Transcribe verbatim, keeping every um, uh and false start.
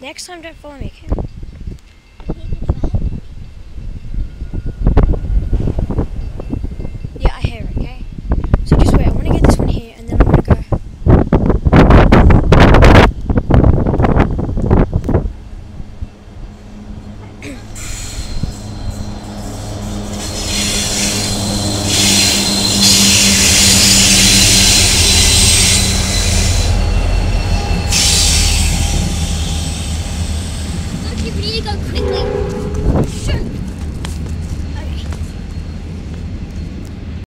Next time, don't follow me, okay?